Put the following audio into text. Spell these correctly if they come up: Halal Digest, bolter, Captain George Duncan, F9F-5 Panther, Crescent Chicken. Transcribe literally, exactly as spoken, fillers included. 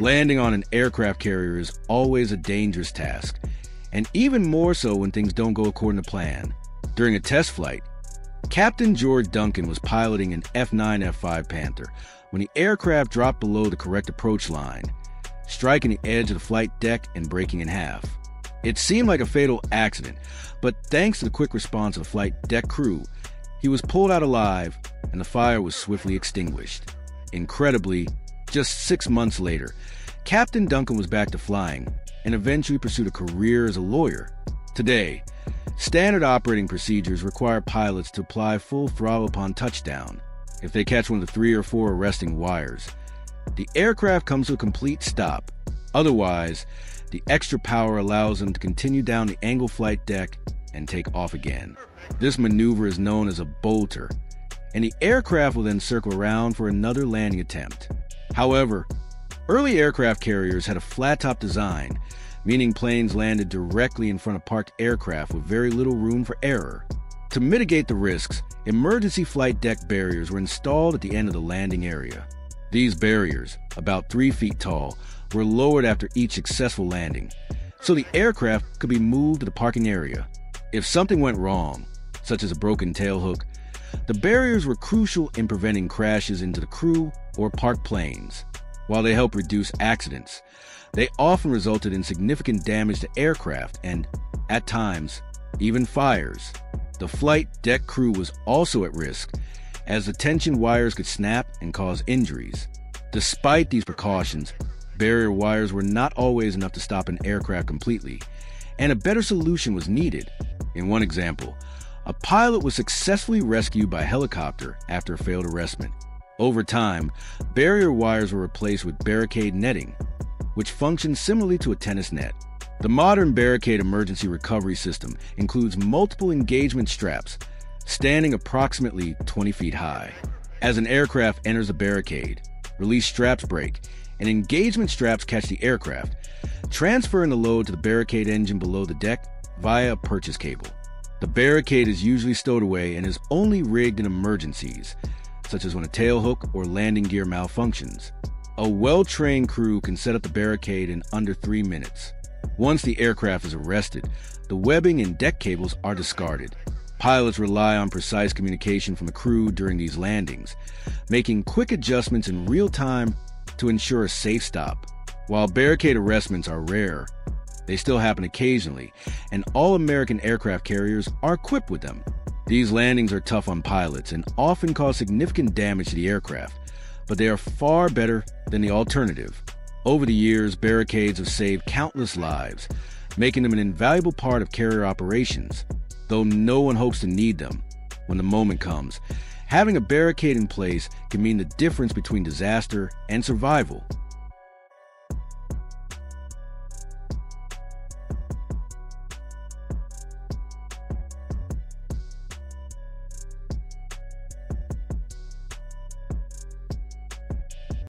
Landing on an aircraft carrier is always a dangerous task, and even more so when things don't go according to plan. During a test flight, Captain George Duncan was piloting an F nine F five Panther when the aircraft dropped below the correct approach line, striking the edge of the flight deck and breaking in half. It seemed like a fatal accident, but thanks to the quick response of the flight deck crew, he was pulled out alive and the fire was swiftly extinguished. Incredibly, just six months later, Captain Duncan was back to flying and eventually pursued a career as a lawyer. Today, standard operating procedures require pilots to apply full throttle upon touchdown. If they catch one of the three or four arresting wires, the aircraft comes to a complete stop. Otherwise, the extra power allows them to continue down the angle flight deck and take off again. This maneuver is known as a bolter, and the aircraft will then circle around for another landing attempt. However, early aircraft carriers had a flat-top design, meaning planes landed directly in front of parked aircraft with very little room for error. To mitigate the risks, emergency flight deck barriers were installed at the end of the landing area. These barriers, about three feet tall, were lowered after each successful landing, so the aircraft could be moved to the parking area. If something went wrong, such as a broken tailhook, the barriers were crucial in preventing crashes into the crew or parked planes. While they helped reduce accidents, they often resulted in significant damage to aircraft and, at times, even fires. The flight deck crew was also at risk, as the tension wires could snap and cause injuries. Despite these precautions, barrier wires were not always enough to stop an aircraft completely, and a better solution was needed. In one example, a pilot was successfully rescued by helicopter after a failed arrestment. Over time, barrier wires were replaced with barricade netting, which functions similarly to a tennis net. The modern barricade emergency recovery system includes multiple engagement straps, standing approximately twenty feet high. As an aircraft enters a barricade, release straps break, and engagement straps catch the aircraft, transferring the load to the barricade engine below the deck via a purchase cable. The barricade is usually stowed away and is only rigged in emergencies, such as when a tailhook or landing gear malfunctions. A well-trained crew can set up the barricade in under three minutes. Once the aircraft is arrested, the webbing and deck cables are discarded. Pilots rely on precise communication from the crew during these landings, making quick adjustments in real time to ensure a safe stop. While barricade arrestments are rare, they still happen occasionally, and all American aircraft carriers are equipped with them. These landings are tough on pilots and often cause significant damage to the aircraft, but they are far better than the alternative. Over the years, barricades have saved countless lives, making them an invaluable part of carrier operations. Though no one hopes to need them, when the moment comes, having a barricade in place can mean the difference between disaster and survival.